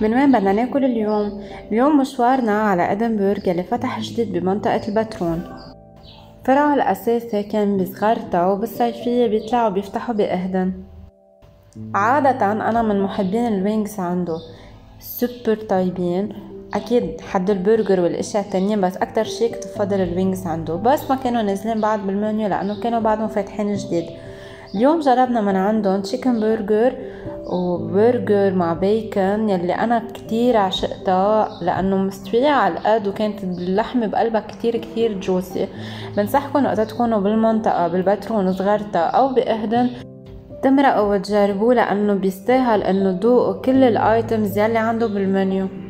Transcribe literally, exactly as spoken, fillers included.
من وين بدنا ناكل اليوم؟ اليوم مشوارنا على إدنبرغ يلي فتح جديد بمنطقة البترون. فرعه الأساسي كان بصغرته وبالصيفية بيطلعوا بيفتحوا بأهدن. عادة أنا من محبين الوينجز عنده، سوبر طيبين، أكيد حد البرجر والأشياء التانية بس أكتر شي كنت بفضل الوينجز عنده، بس ما كانوا نازلين بعد بالمنيو لأنه كانوا بعدهم فاتحين جديد. اليوم جربنا من عندهم تشيكن برجر وبرجر مع بيكن يلي انا كتير عشقتها لانه مستويه على القد وكانت اللحمه بقلبها كتير كتير جوسي. بنصحكم وقتها تكونوا بالمنطقه بالبترون صغرتها او باهدن تمرقوا وتجربوه لانه بيستاهل انه تذوقوا كل الايتمز يلي عنده بالمنيو.